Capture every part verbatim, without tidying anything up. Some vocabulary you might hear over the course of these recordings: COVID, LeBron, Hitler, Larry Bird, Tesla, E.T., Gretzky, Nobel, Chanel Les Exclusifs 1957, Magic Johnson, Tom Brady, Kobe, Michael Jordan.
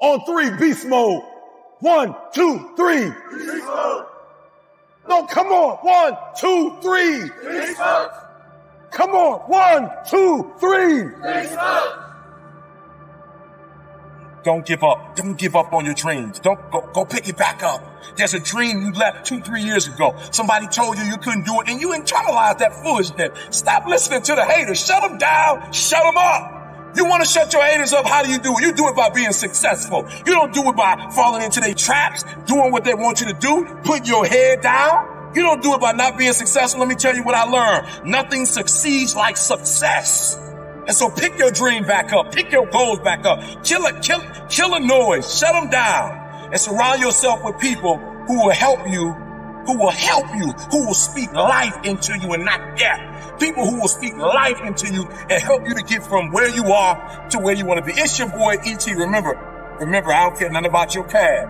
On three, beast mode. One, two, three. Beast mode. No, come on. One, two, three. Beast mode. Come on. One, two, three. Beast mode. Don't give up. Don't give up on your dreams. Don't go, go pick it back up. There's a dream you left two, three years ago. Somebody told you you couldn't do it and you internalized that foolishness. Stop listening to the haters. Shut them down. Shut them up. You want to shut your haters up? How do you do it? You do it by being successful. You don't do it by falling into their traps, doing what they want you to do, putting your head down. You don't do it by not being successful. Let me tell you what I learned. Nothing succeeds like success. And so pick your dream back up. Pick your goals back up. Kill a, kill, kill a noise. Shut them down. And surround yourself with people who will help you, who will help you, who will speak life into you and not death. People who will speak life into you and help you to get from where you are to where you want to be. It's your boy, E T. Remember, remember, I don't care nothing about your cab.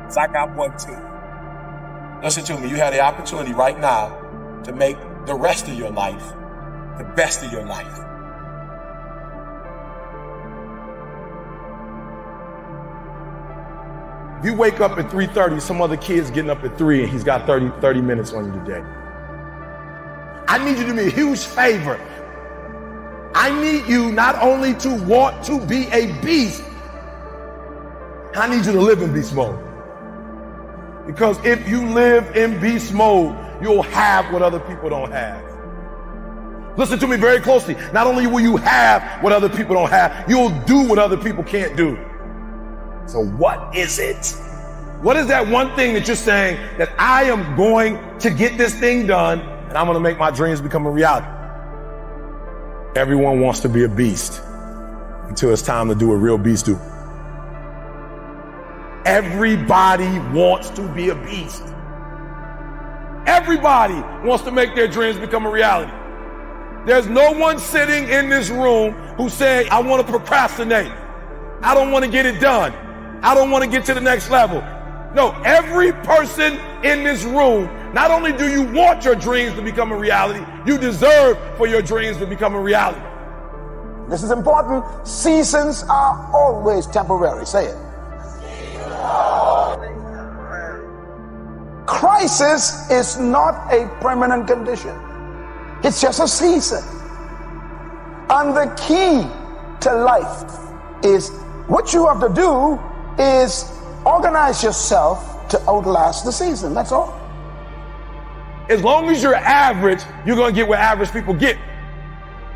Because I got one too. Listen to me. You have the opportunity right now to make the rest of your life the best of your life. If you wake up at three thirty, some other kid's getting up at three and he's got thirty, thirty minutes on you today. I need you to do me a huge favor. I need you not only to want to be a beast, I need you to live in beast mode. Because if you live in beast mode, you'll have what other people don't have. Listen to me very closely. Not only will you have what other people don't have, you'll do what other people can't do. So what is it? What is that one thing that you're saying that I am going to get this thing done and I'm going to make my dreams become a reality? Everyone wants to be a beast until it's time to do what real beasts do. Everybody wants to be a beast. Everybody wants to make their dreams become a reality. There's no one sitting in this room who said, I want to procrastinate. I don't want to get it done. I don't want to get to the next level. No, every person in this room, not only do you want your dreams to become a reality, you deserve for your dreams to become a reality. This is important. Seasons are always temporary. Say it. Crisis is not a permanent condition. It's just a season. And the key to life is what you have to do is organize yourself to outlast the season. That's all. As long as you're average, you're going to get what average people get.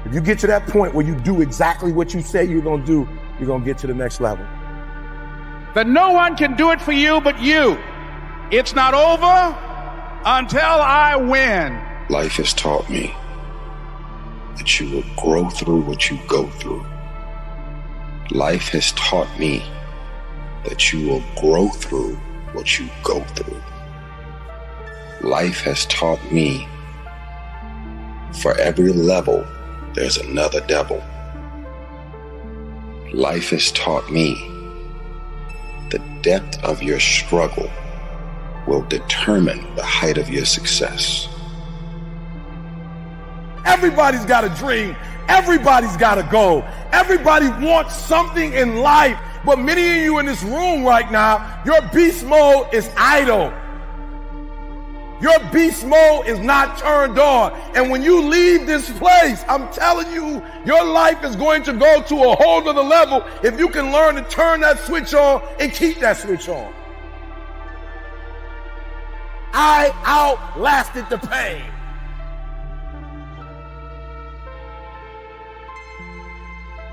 If you get to that point where you do exactly what you say you're going to do, you're going to get to the next level. That no one can do it for you but you. It's not over until I win. Life has taught me that you will grow through what you go through. Life has taught me that you will grow through what you go through. Life has taught me for every level, there's another devil. Life has taught me the depth of your struggle will determine the height of your success. Everybody's got a dream. Everybody's got a goal. Everybody wants something in life. But many of you in this room right now, your beast mode is idle. Your beast mode is not turned on. And when you leave this place, I'm telling you, your life is going to go to a whole nother level if you can learn to turn that switch on and keep that switch on. I outlasted the pain.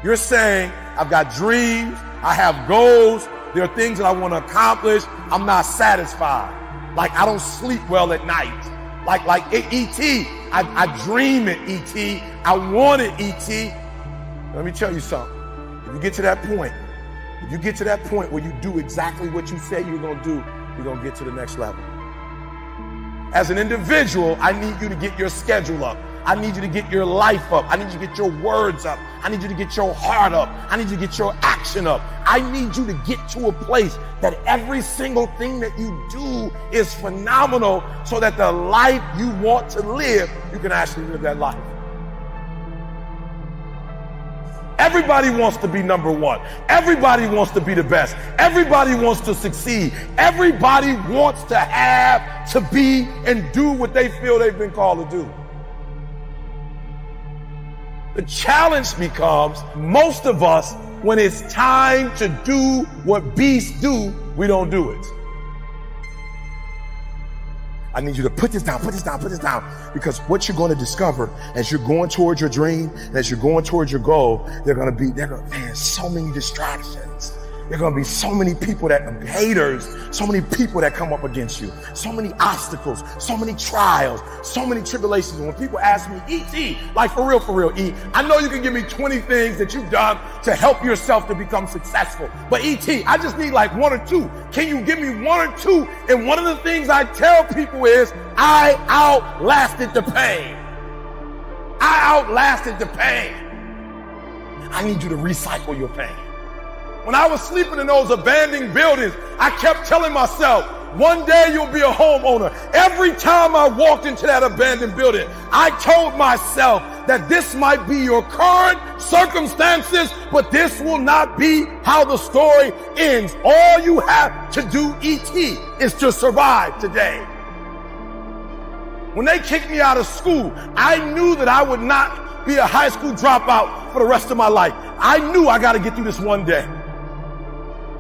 You're saying, I've got dreams, I have goals, there are things that I want to accomplish, I'm not satisfied. Like, I don't sleep well at night. Like, like E T, I, I dream it, E T, I want it, E T. Let me tell you something. If you get to that point, if you get to that point where you do exactly what you say you're going to do, you're going to get to the next level. As an individual, I need you to get your schedule up. I need you to get your life up. I need you to get your words up. I need you to get your heart up. I need you to get your action up. I need you to get to a place that every single thing that you do is phenomenal so that the life you want to live, you can actually live that life. Everybody wants to be number one. Everybody wants to be the best. Everybody wants to succeed. Everybody wants to have, to be, and do what they feel they've been called to do. The challenge becomes, most of us, when it's time to do what beasts do, we don't do it. I need you to put this down, put this down, put this down. Because what you're going to discover as you're going towards your dream, as you're going towards your goal, they're going to be, they're going to, man, so many distractions. There are going to be so many people that, haters, so many people that come up against you, so many obstacles, so many trials, so many tribulations. And when people ask me, E T, like for real, for real, E, I know you can give me twenty things that you've done to help yourself to become successful. But E T, I just need like one or two. Can you give me one or two? And one of the things I tell people is, I outlasted the pain. I outlasted the pain. I need you to recycle your pain. When I was sleeping in those abandoned buildings, I kept telling myself, one day you'll be a homeowner. Every time I walked into that abandoned building, I told myself that this might be your current circumstances, but this will not be how the story ends. All you have to do, E T, is to survive today. When they kicked me out of school, I knew that I would not be a high school dropout for the rest of my life. I knew I got to get through this one day.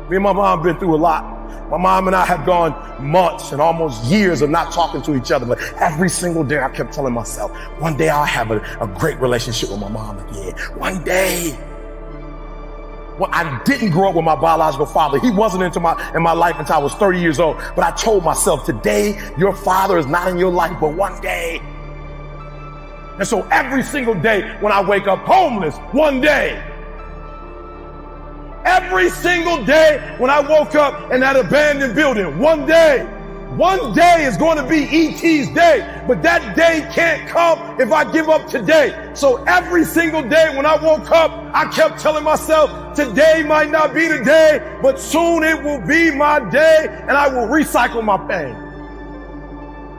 Me and my mom been through a lot. My mom and I have gone months and almost years of not talking to each other. But every single day I kept telling myself, one day I'll have a, a great relationship with my mom again. One day. Well, I didn't grow up with my biological father. He wasn't into my, in my life until I was thirty years old. But I told myself, today, your father is not in your life, but one day. And so every single day when I wake up homeless, one day. Every single day when I woke up in that abandoned building, one day, one day is going to be E T's day, but that day can't come if I give up today. So every single day when I woke up, I kept telling myself, today might not be the day, but soon it will be my day, and I will recycle my pain.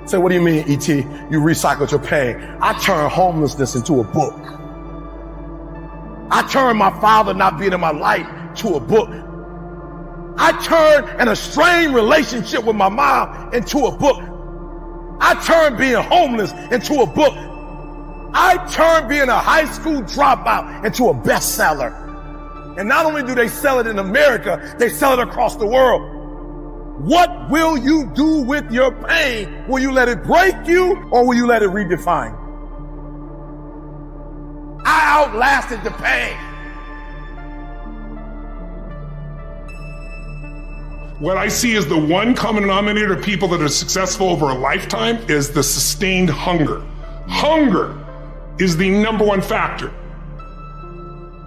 Say, so what do you mean, E T? You recycled your pain. I turned homelessness into a book. I turned my father not being in my life to a book. I turned an estranged relationship with my mom into a book. I turned being homeless into a book. I turned being a high school dropout into a bestseller. And not only do they sell it in America, they sell it across the world. What will you do with your pain? Will you let it break you, or will you let it redefine? I outlasted the pain. What I see is the one common denominator of people that are successful over a lifetime is the sustained hunger. Hunger is the number one factor.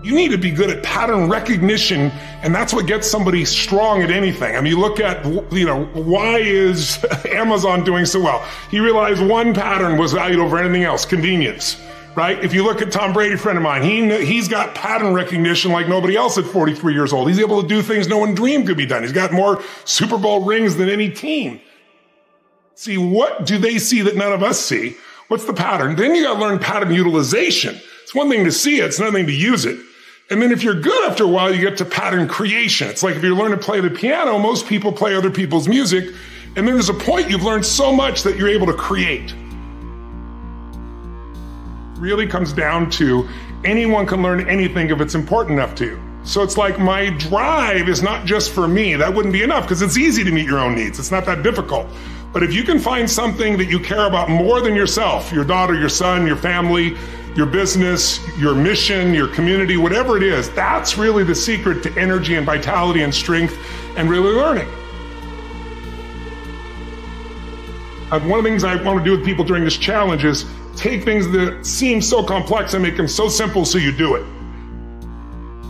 You need to be good at pattern recognition, and that's what gets somebody strong at anything. I mean, you look at, you know, why is Amazon doing so well? He realized one pattern was valued over anything else, convenience. Right? If you look at Tom Brady, a friend of mine, he, he's got pattern recognition like nobody else at forty-three years old. He's able to do things no one dreamed could be done. He's got more Super Bowl rings than any team. See, what do they see that none of us see? What's the pattern? Then you got to learn pattern utilization. It's one thing to see it. It's another thing to use it. And then if you're good after a while, you get to pattern creation. It's like if you learn to play the piano, most people play other people's music. And then there's a point you've learned so much that you're able to create. Really comes down to anyone can learn anything if it's important enough to you. So it's like my drive is not just for me. That wouldn't be enough because it's easy to meet your own needs. It's not that difficult. But if you can find something that you care about more than yourself, your daughter, your son, your family, your business, your mission, your community, whatever it is, that's really the secret to energy and vitality and strength and really learning. And one of the things I want to do with people during this challenge is take things that seem so complex and make them so simple so you do it.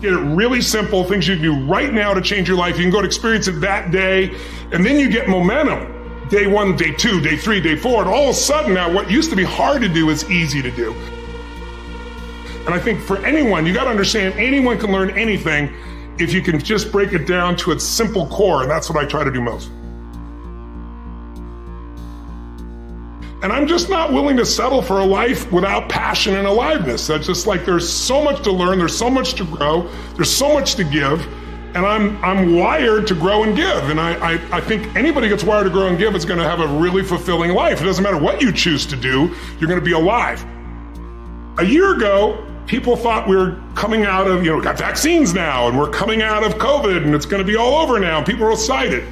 Get it really simple, things you can do right now to change your life. You can go to experience it that day, and then you get momentum. Day one, day two, day three, day four, and all of a sudden now what used to be hard to do is easy to do. And I think for anyone, you got to understand anyone can learn anything if you can just break it down to its simple core, and that's what I try to do most. And I'm just not willing to settle for a life without passion and aliveness. That's just like, there's so much to learn, there's so much to grow, there's so much to give, and I'm, I'm wired to grow and give. And I, I, I think anybody gets wired to grow and give is gonna have a really fulfilling life. It doesn't matter what you choose to do, you're gonna be alive. A year ago, people thought we were coming out of, you know, we got vaccines now, and we're coming out of COVID, and it's gonna be all over now, and people are excited.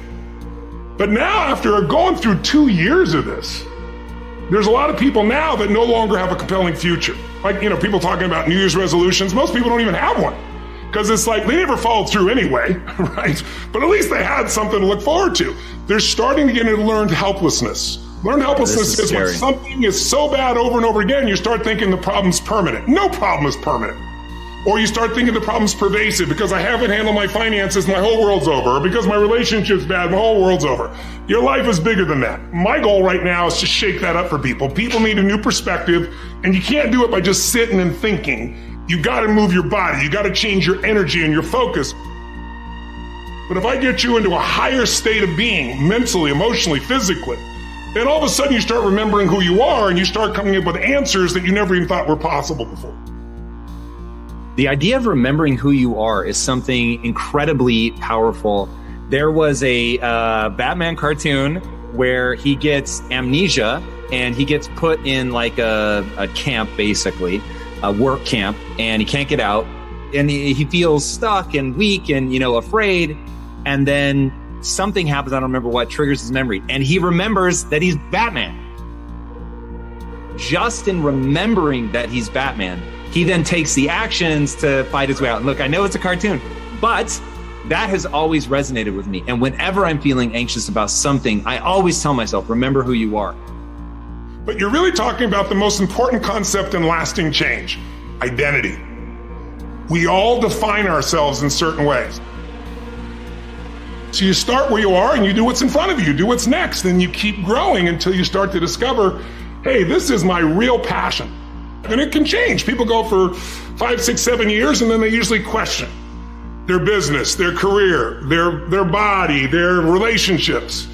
But now, after going through two years of this, there's a lot of people now that no longer have a compelling future. Like, you know, people talking about New Year's resolutions, most people don't even have one. Because it's like, they never followed through anyway, right? But at least they had something to look forward to. They're starting to get into learned helplessness. Learned helplessness is when something is so bad over and over again, you start thinking the problem's permanent. No problem is permanent. Or you start thinking the problem's pervasive because I haven't handled my finances, my whole world's over. Or because my relationship's bad, my whole world's over. Your life is bigger than that. My goal right now is to shake that up for people. People need a new perspective, and you can't do it by just sitting and thinking. You gotta move your body. You gotta change your energy and your focus. But if I get you into a higher state of being, mentally, emotionally, physically, then all of a sudden you start remembering who you are, and you start coming up with answers that you never even thought were possible before. The idea of remembering who you are is something incredibly powerful. There was a uh, Batman cartoon where he gets amnesia and he gets put in like a, a camp, basically, a work camp, and he can't get out. And he, he feels stuck and weak and, you know, afraid. And then something happens, I don't remember what, triggers his memory. And he remembers that he's Batman. Just in remembering that he's Batman, he then takes the actions to fight his way out. And look, I know it's a cartoon, but that has always resonated with me. And whenever I'm feeling anxious about something, I always tell myself, remember who you are. But you're really talking about the most important concept in lasting change, identity. We all define ourselves in certain ways. So you start where you are and you do what's in front of you, you do what's next, and you keep growing until you start to discover, hey, this is my real passion. And it can change. People go for five, six, seven years, and then they usually question their business, their career, their, their body, their relationships.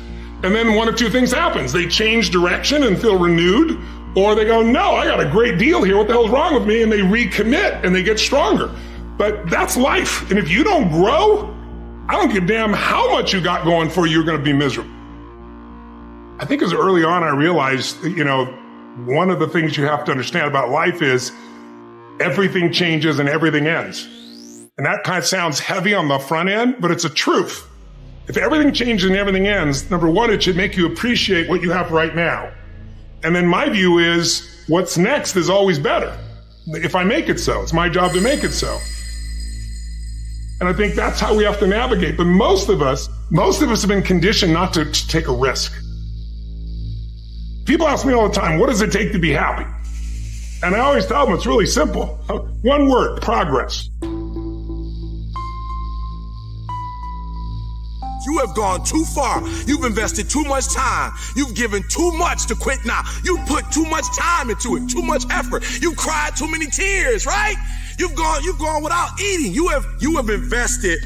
And then one of two things happens. They change direction and feel renewed, or they go, no, I got a great deal here. What the hell's wrong with me? And they recommit and they get stronger. But that's life. And if you don't grow, I don't give a damn how much you got going for you, you're going to be miserable. I think as early on, I realized, you know, one of the things you have to understand about life is everything changes and everything ends. And that kind of sounds heavy on the front end, but it's a truth. If everything changes and everything ends, number one, it should make you appreciate what you have right now. And then my view is what's next is always better. If I make it so, it's my job to make it so. And I think that's how we have to navigate. But most of us, most of us have been conditioned not to, to take a risk. People ask me all the time, what does it take to be happy? And I always tell them it's really simple. One word, progress. You have gone too far. You've invested too much time. You've given too much to quit now. You put too much time into it, too much effort. You've cried too many tears, right? You've gone, you've gone without eating. You have, you have invested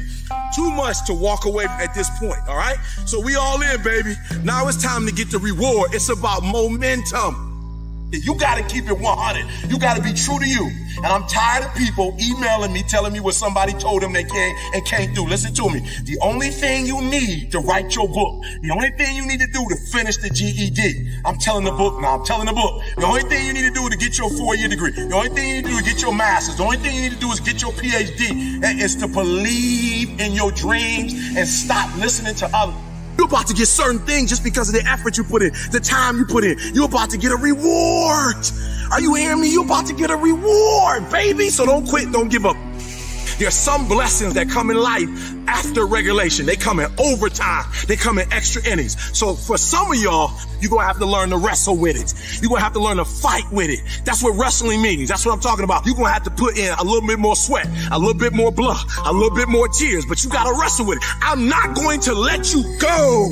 too much to walk away at this point, all right? So we all in, baby. Now it's time to get the reward. It's about momentum. You got to keep it one hundred. You got to be true to you. And I'm tired of people emailing me, telling me what somebody told them they can't and can't do. Listen to me. The only thing you need to write your book, the only thing you need to do to finish the G E D, I'm telling the book now, I'm telling the book. The only thing you need to do to get your four-year degree, the only thing you need to do to get your master's, the only thing you need to do is get your P H D, and it's to believe in your dreams and stop listening to others. You're about to get certain things just because of the effort you put in, the time you put in. You're about to get a reward. Are you hearing me? You're about to get a reward, baby. So don't quit. Don't give up. There's some blessings that come in life after regulation. They come in overtime. They come in extra innings. So for some of y'all, you're going to have to learn to wrestle with it. You're going to have to learn to fight with it. That's what wrestling means. That's what I'm talking about. You're going to have to put in a little bit more sweat, a little bit more blood, a little bit more tears, but you got to wrestle with it. I'm not going to let you go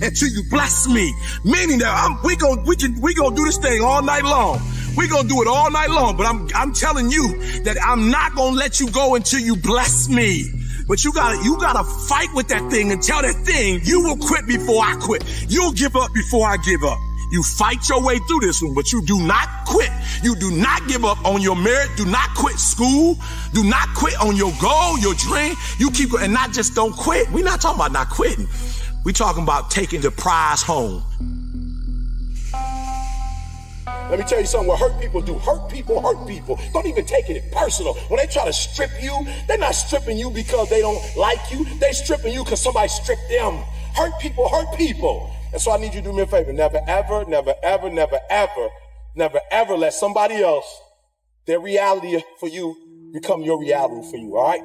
until you bless me. Meaning that I'm, we gonna, we can, we gonna do this thing all night long. We're going to do it all night long, but I'm, I'm telling you that I'm not going to let you go until you bless me. But you gotta, you gotta fight with that thing and tell that thing, you will quit before I quit. You'll give up before I give up. You fight your way through this one, but you do not quit. You do not give up on your merit. Do not quit school. Do not quit on your goal, your dream. You keep going, and not just don't quit. We're not talking about not quitting. We're talking about taking the prize home. Let me tell you something, what hurt people do, hurt people hurt people. Don't even take it personal. When they try to strip you, they're not stripping you because they don't like you. They're stripping you because somebody stripped them. Hurt people hurt people. And so I need you to do me a favor. Never, ever, never, ever, never, ever, never, ever let somebody else, their reality for you, become your reality for you, all right?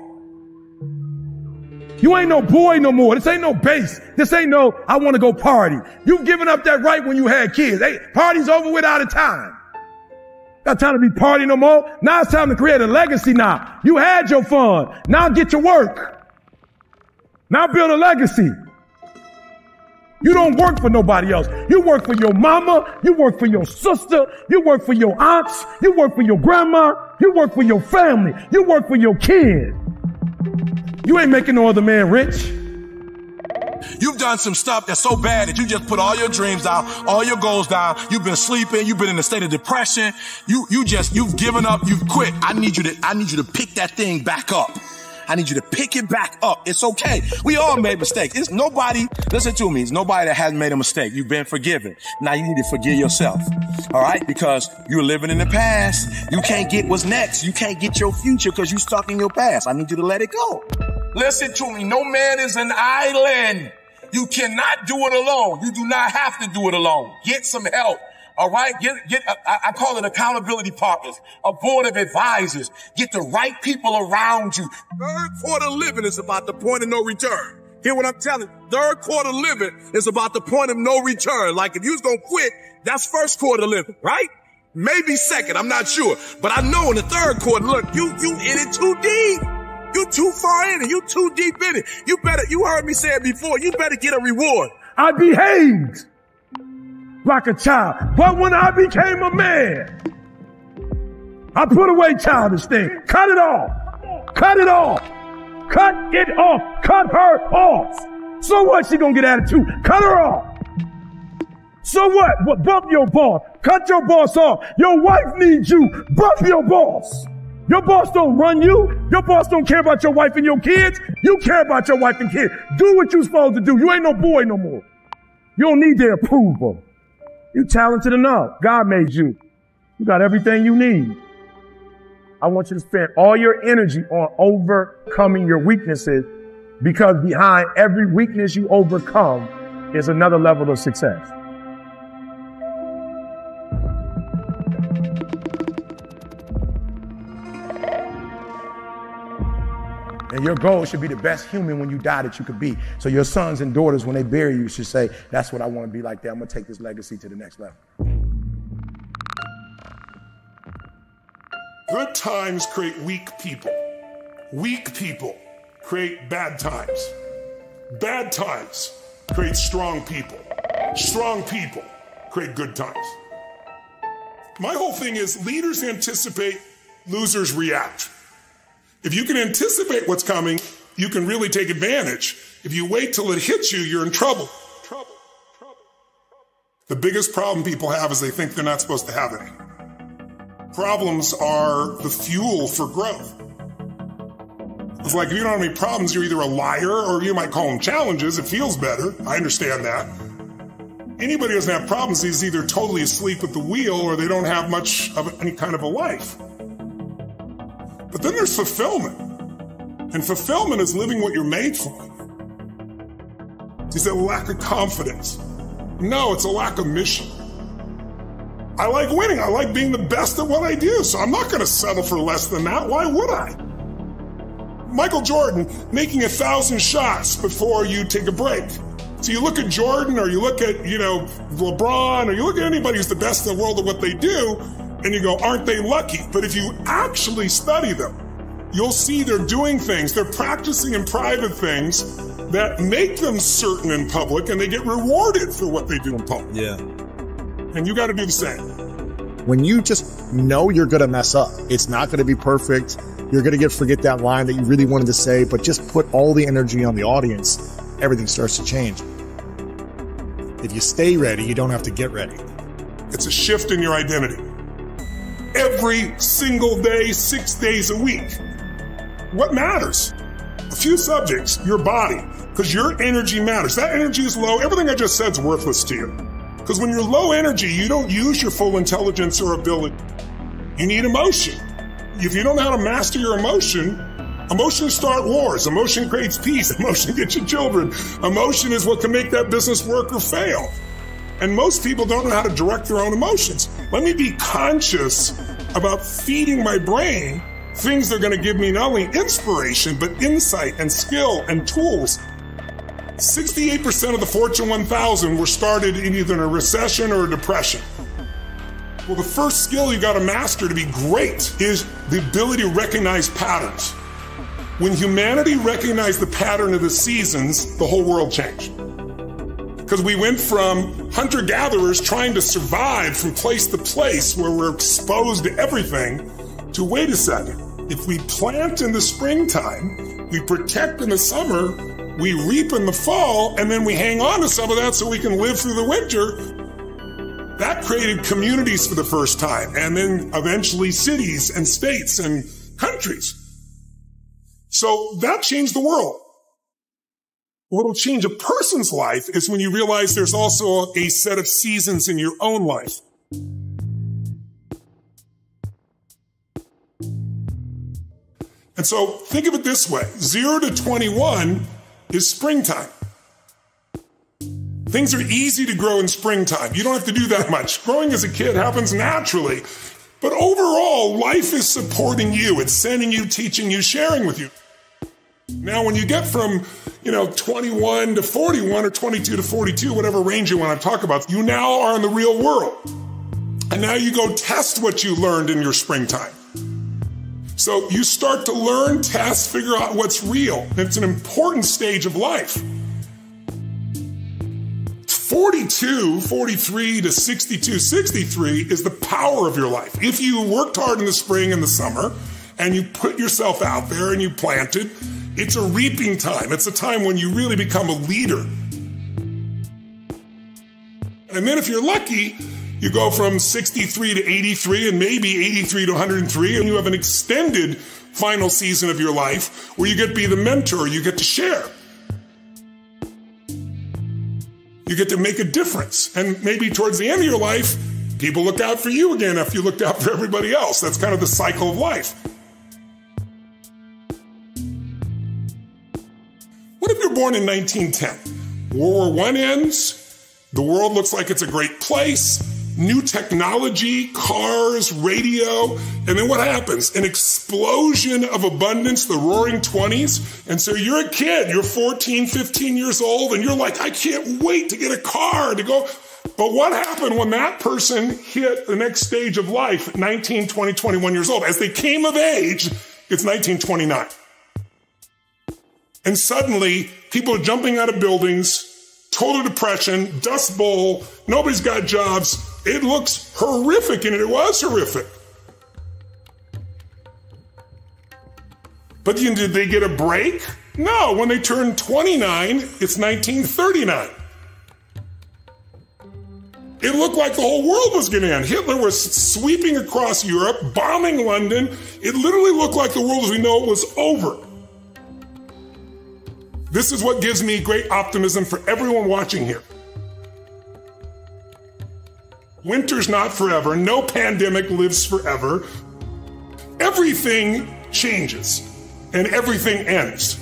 You ain't no boy no more. This ain't no base. This ain't no, I want to go party. You've given up that right when you had kids. Hey, party's over with, out of time. Not time to be partying no more. Now it's time to create a legacy now. You had your fun. Now get to work. Now build a legacy. You don't work for nobody else. You work for your mama. You work for your sister. You work for your aunts. You work for your grandma. You work for your family. You work for your kid. You ain't making no other man rich. You've done some stuff that's so bad that you just put all your dreams down, all your goals down. You've been sleeping. You've been in a state of depression. You, you just, you've given up. You've quit. I need you to, I need you to pick that thing back up. I need you to pick it back up. It's okay. We all made mistakes. It's nobody, listen to me, it's nobody that hasn't made a mistake. You've been forgiven. Now you need to forgive yourself. All right? Because you're living in the past. You can't get what's next. You can't get your future because you're stuck in your past. I need you to let it go. Listen to me. No man is an island. You cannot do it alone. You do not have to do it alone. Get some help. All right. Get, get, I, I call it accountability partners, a board of advisors. Get the right people around you. Third quarter living is about the point of no return. Hear what I'm telling you. Third quarter living is about the point of no return. Like if you was going to quit, that's first quarter living, right? Maybe second. I'm not sure, but I know in the third quarter, look, you, you in it too deep. You too far in it. You too deep in it. You better, you heard me say it before. You better get a reward. I behaved like a child, but when I became a man, I put away childish things. Cut it off. Cut it off. Cut it off. Cut her off. So what? She gonna get attitude. Cut her off. So what? What? Bump your boss. Cut your boss off. Your wife needs you. Bump your boss. Your boss don't run you. Your boss don't care about your wife and your kids. You care about your wife and kids. Do what you supposed to do. You ain't no boy no more. You don't need their approval. You talented enough. God made you. You got everything you need. I want you to spend all your energy on overcoming your weaknesses, because behind every weakness you overcome is another level of success. And your goal should be the best human when you die that you could be. So your sons and daughters, when they bury you, should say, that's what I want to be like that. I'm going to take this legacy to the next level. Good times create weak people. Weak people create bad times. Bad times create strong people. Strong people create good times. My whole thing is leaders anticipate, losers react. If you can anticipate what's coming, you can really take advantage. If you wait till it hits you, you're in trouble. Trouble, trouble, trouble. The biggest problem people have is they think they're not supposed to have any. Problems are the fuel for growth. It's like if you don't have any problems, you're either a liar, or you might call them challenges. It feels better. I understand that. Anybody who doesn't have problems is either totally asleep at the wheel, or they don't have much of any kind of a life. But then there's fulfillment. And fulfillment is living what you're made for. Is that lack of confidence? No, it's a lack of mission. I like winning. I like being the best at what I do. So I'm not going to settle for less than that. Why would I? Michael Jordan making a thousand shots before you take a break. So you look at Jordan, or you look at, you know, LeBron, or you look at anybody who's the best in the world at what they do, and you go, aren't they lucky? But if you actually study them, you'll see they're doing things, they're practicing in private things that make them certain in public, and they get rewarded for what they do in public. Yeah. And you gotta do the same. When you just know you're gonna mess up, it's not gonna be perfect, you're gonna get forget that line that you really wanted to say, but just put all the energy on the audience, everything starts to change. If you stay ready, you don't have to get ready. It's a shift in your identity. Every single day, six days a week. What matters? A few subjects, your body, because your energy matters. That energy is low. Everything I just said is worthless to you. Because when you're low energy, you don't use your full intelligence or ability. You need emotion. If you don't know how to master your emotion, emotions start wars. Emotion creates peace. Emotion gets your children. Emotion is what can make that business work or fail. And most people don't know how to direct their own emotions. Let me be conscious about feeding my brain things that are going to give me not only inspiration, but insight and skill and tools. sixty-eight percent of the Fortune one thousand were started in either a recession or a depression. Well, the first skill you got to master to be great is the ability to recognize patterns. When humanity recognized the pattern of the seasons, the whole world changed. Because we went from hunter-gatherers trying to survive from place to place where we're exposed to everything to, wait a second, if we plant in the springtime, we protect in the summer, we reap in the fall, and then we hang on to some of that so we can live through the winter, that created communities for the first time, and then eventually cities and states and countries. So that changed the world. What'll change a person's life is when you realize there's also a set of seasons in your own life. And so think of it this way. zero to twenty-one is springtime. Things are easy to grow in springtime. You don't have to do that much. Growing as a kid happens naturally. But overall, life is supporting you. It's sending you, teaching you, sharing with you. Now, when you get from, you know, twenty-one to forty-one or twenty-two to forty-two, whatever range you want to talk about, you now are in the real world. And now you go test what you learned in your springtime. So you start to learn, test, figure out what's real. It's an important stage of life. forty-two, forty-three to sixty-two, sixty-three is the power of your life. If you worked hard in the spring and the summer, and you put yourself out there and you planted, it's a reaping time. It's a time when you really become a leader. And then if you're lucky, you go from sixty-three to eighty-three and maybe eighty-three to one hundred and three, and you have an extended final season of your life where you get to be the mentor, you get to share. You get to make a difference. And maybe towards the end of your life, people look out for you again after you looked out for everybody else. That's kind of the cycle of life. What if you're born in nineteen ten? World War One ends, the world looks like it's a great place, new technology, cars, radio, and then what happens? An explosion of abundance, the roaring twenties. And so you're a kid, you're fourteen, fifteen years old, and you're like, I can't wait to get a car to go. But what happened when that person hit the next stage of life, nineteen, twenty, twenty-one years old? As they came of age, it's nineteen twenty-nine. And suddenly, people are jumping out of buildings, total depression, dust bowl, nobody's got jobs. It looks horrific, and it was horrific. But did they get a break? No, when they turned twenty-nine, it's nineteen thirty-nine. It looked like the whole world was going to end. Hitler was sweeping across Europe, bombing London. It literally looked like the world as we know it was over. This is what gives me great optimism for everyone watching here. Winter's not forever. No pandemic lives forever. Everything changes and everything ends.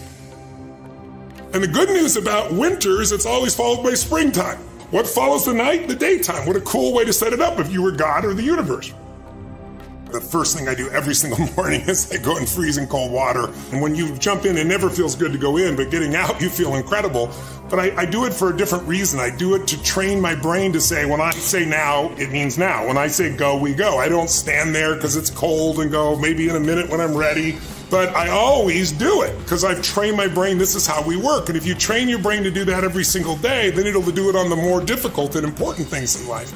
And the good news about winter is it's always followed by springtime. What follows the night? The daytime. What a cool way to set it up if you were God or the universe. The first thing I do every single morning is I go in freezing cold water. And when you jump in, it never feels good to go in, but getting out, you feel incredible. But I, I do it for a different reason. I do it to train my brain to say, when I say now, it means now. When I say go, we go. I don't stand there because it's cold and go, maybe in a minute when I'm ready. But I always do it because I've trained my brain. This is how we work. And if you train your brain to do that every single day, then it'll do it on the more difficult and important things in life.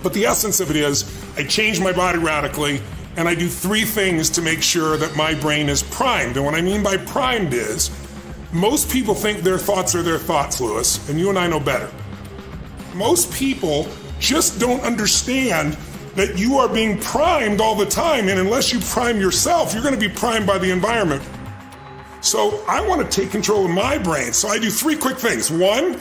But the essence of it is, I change my body radically, and I do three things to make sure that my brain is primed. And what I mean by primed is, most people think their thoughts are their thoughts, Lewis, and you and I know better. most people just don't understand that you are being primed all the time, and unless you prime yourself, you're going to be primed by the environment. So I want to take control of my brain. So I do three quick things. One,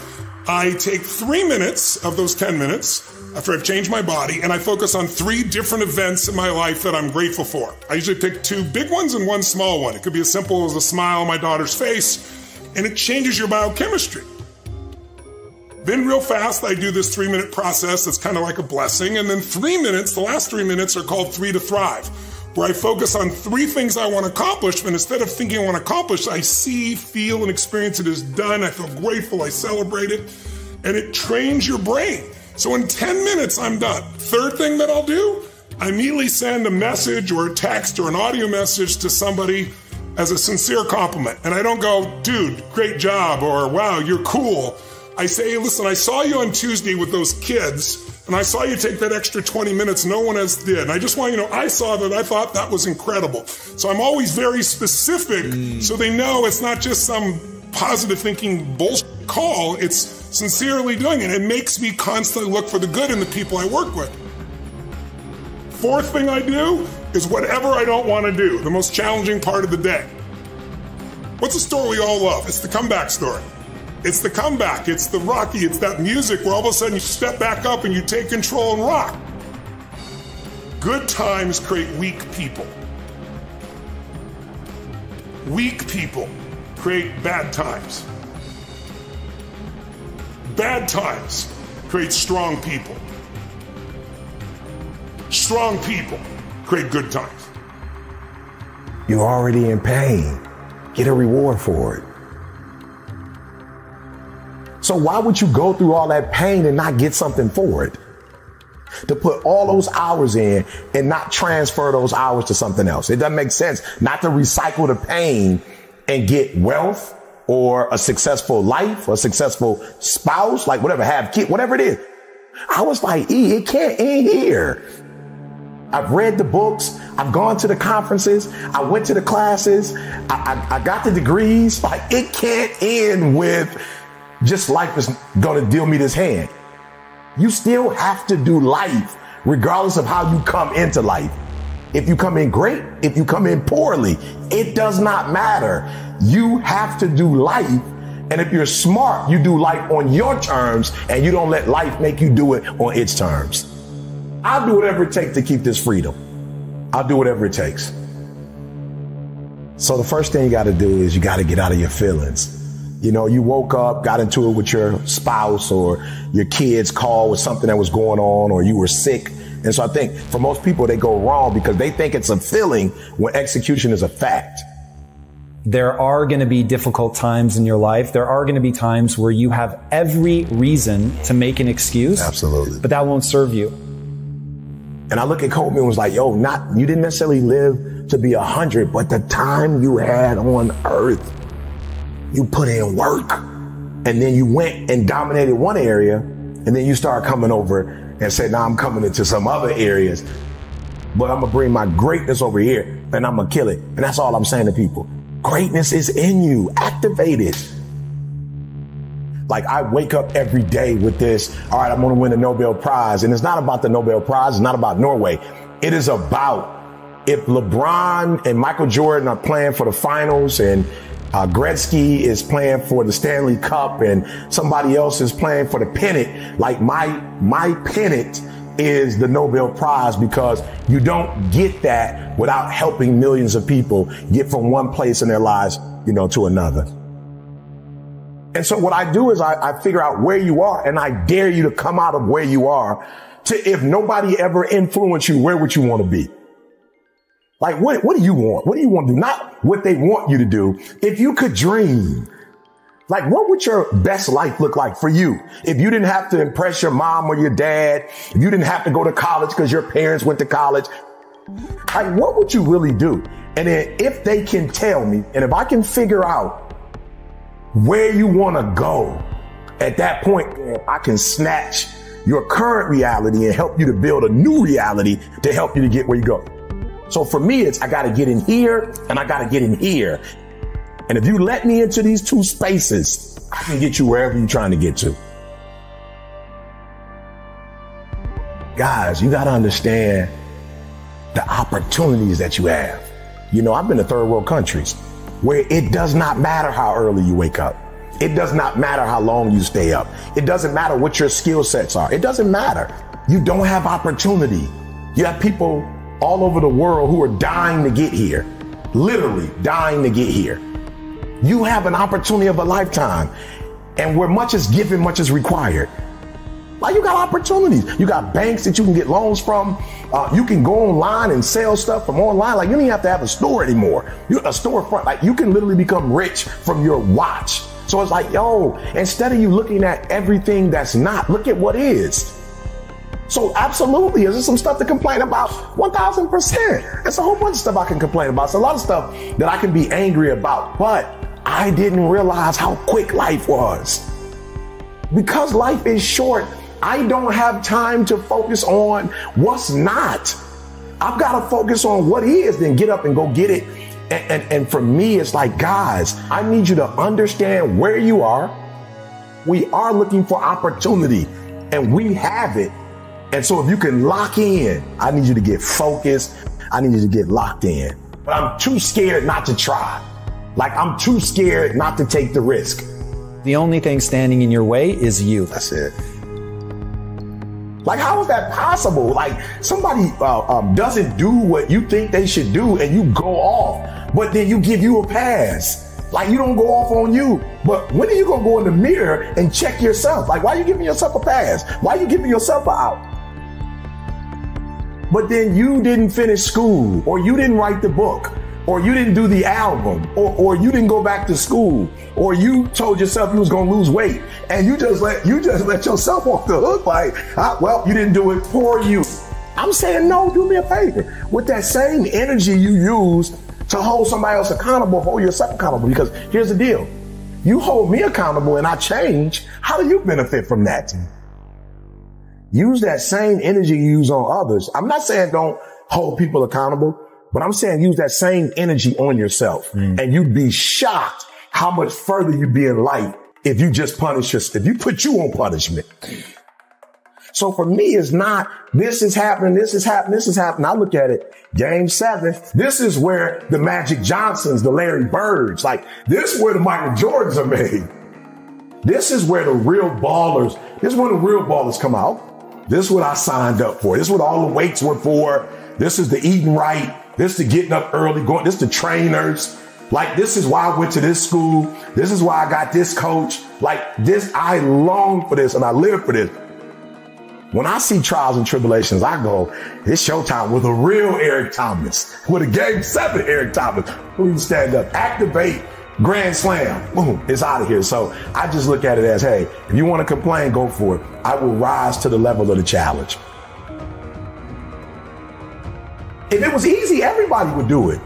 I take three minutes of those ten minutes after I've changed my body, and I focus on three different events in my life that I'm grateful for. I usually pick two big ones and one small one. It could be as simple as a smile on my daughter's face, and it changes your biochemistry. Then real fast, I do this three minute process that's kind of like a blessing. And then three minutes, the last three minutes are called three to thrive, where I focus on three things I want to accomplish. And instead of thinking I want to accomplish, I see, feel, and experience it as done. I feel grateful, I celebrate it, and it trains your brain. So in ten minutes, I'm done. Third thing that I'll do, I immediately send a message or a text or an audio message to somebody as a sincere compliment. And I don't go, dude, great job, or wow, you're cool. I say, listen, I saw you on Tuesday with those kids, and I saw you take that extra twenty minutes no one else did. And I just want you to know, I saw that, I thought that was incredible. So I'm always very specific, mm. so they know it's not just some positive thinking bullshit call, it's sincerely doing it. It makes me constantly look for the good in the people I work with. Fourth thing I do is whatever I don't want to do, the most challenging part of the day. What's a story we all love? It's the comeback story. It's the comeback, it's the Rocky, it's that music where all of a sudden you step back up and you take control and rock. Good times create weak people. Weak people create bad times. Bad times create strong people. Strong people create good times. You're already in pain. Get a reward for it. So why would you go through all that pain and not get something for it? To put all those hours in and not transfer those hours to something else. It doesn't make sense not to recycle the pain and get wealth or a successful life, a successful spouse, like whatever, have kid, whatever it is. I was like, E, it can't end here. I've read the books. I've gone to the conferences. I went to the classes. I, I, I got the degrees. Like, it can't end with just life is going to deal me this hand. You still have to do life regardless of how you come into life. If you come in great, if you come in poorly, it does not matter. You have to do life. And if you're smart, you do life on your terms and you don't let life make you do it on its terms. I'll do whatever it takes to keep this freedom. I'll do whatever it takes. So the first thing you got to do is you got to get out of your feelings. You know, you woke up, got into it with your spouse or your kids, called with something that was going on, or you were sick. And so I think for most people, they go wrong because they think it's a feeling when execution is a fact. There are going to be difficult times in your life. There are going to be times where you have every reason to make an excuse. Absolutely. But that won't serve you. And I look at Kobe and was like, yo, not you didn't necessarily live to be a hundred, but the time you had on earth, you put in work, and then you went and dominated one area, and then you start coming over and said, now nah, I'm coming into some other areas, but I'm gonna bring my greatness over here and I'm gonna kill it. And that's all I'm saying to people. Greatness is in you, activate it. Like, I wake up every day with this, all right, I'm gonna win the Nobel Prize. And it's not about the Nobel Prize, it's not about Norway. It is about if LeBron and Michael Jordan are playing for the finals, and Uh, Gretzky is playing for the Stanley Cup, and somebody else is playing for the pennant. Like, my, my pennant is the Nobel Prize, because you don't get that without helping millions of people get from one place in their lives, you know, to another. And so what I do is I, I figure out where you are, and I dare you to come out of where you are to, if nobody ever influenced you, where would you want to be? Like, what, what do you want? What do you want to do? Not what they want you to do. If you could dream, like, what would your best life look like for you? If you didn't have to impress your mom or your dad, if you didn't have to go to college because your parents went to college, like, what would you really do? And then if they can tell me, and if I can figure out where you want to go, at that point, I can snatch your current reality and help you to build a new reality to help you to get where you go. So for me, it's, I got to get in here and I got to get in here. And if you let me into these two spaces, I can get you wherever you're trying to get to. guys, you got to understand the opportunities that you have. You know, I've been to third world countries where it does not matter how early you wake up. It does not matter how long you stay up. It doesn't matter what your skill sets are. It doesn't matter. You don't have opportunity. You have people all over the world who are dying to get here, literally dying to get here. You have an opportunity of a lifetime, and where much is given, much is required. Like, you got opportunities. You got banks that you can get loans from. Uh, you can go online and sell stuff from online. Like, you don't even have to have a store anymore. You're a storefront. Like, you can literally become rich from your watch. So it's like, yo, instead of you looking at everything that's not, look at what is. So absolutely, is there some stuff to complain about? one thousand percent. It's a whole bunch of stuff I can complain about. It's a lot of stuff that I can be angry about, but I didn't realize how quick life was. Because life is short, I don't have time to focus on what's not. I've got to focus on what is, then get up and go get it. And, and, and for me, it's like, guys, I need you to understand where you are. We are looking for opportunity and we have it. And so if you can lock in, I need you to get focused. I need you to get locked in. But I'm too scared not to try. Like, I'm too scared not to take the risk. The only thing standing in your way is you. That's it. Like, how is that possible? Like, somebody uh, um, doesn't do what you think they should do and you go off, but then you give you a pass. Like, you don't go off on you, but when are you gonna go in the mirror and check yourself? Like, why are you giving yourself a pass? Why are you giving yourself an out? But then you didn't finish school, or you didn't write the book, or you didn't do the album, or, or you didn't go back to school, or you told yourself you was gonna lose weight, and you just let you just let yourself off the hook. Like, ah, well, you didn't do it for you. I'm saying, no, do me a favor. With that same energy you use to hold somebody else accountable, hold yourself accountable. Because here's the deal. You hold me accountable and I change, how do you benefit from that? Use that same energy you use on others. I'm not saying don't hold people accountable, but I'm saying use that same energy on yourself. Mm. And you'd be shocked how much further you'd be in life if you just punish yourself, if you put you on punishment. So for me, it's not, this is happening, this is happening, this is happening. I look at it, game seven, this is where the Magic Johnsons, the Larry Birds, like, this is where the Michael Jordans are made. This is where the real ballers, this is where the real ballers come out. This is what I signed up for. This is what all the weights were for. This is the eating right. This is the getting up early, going, this is the trainers. Like, this is why I went to this school. This is why I got this coach. Like, this, I long for this and I live for this. When I see trials and tribulations, I go, it's showtime with a real Eric Thomas, with a game seven Eric Thomas, who can stand up, activate, grand slam, boom, it's out of here. So I just look at it as, hey, if you want to complain, go for it. I will rise to the level of the challenge. If it was easy, everybody would do it.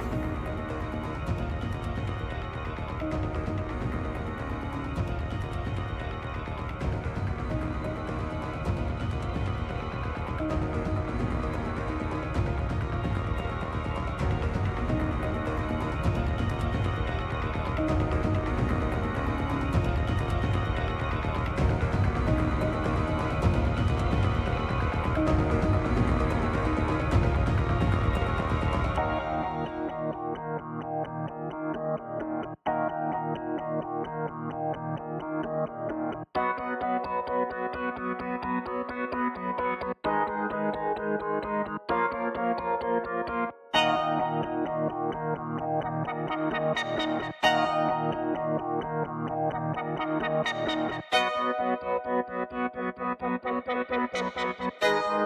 Thank you.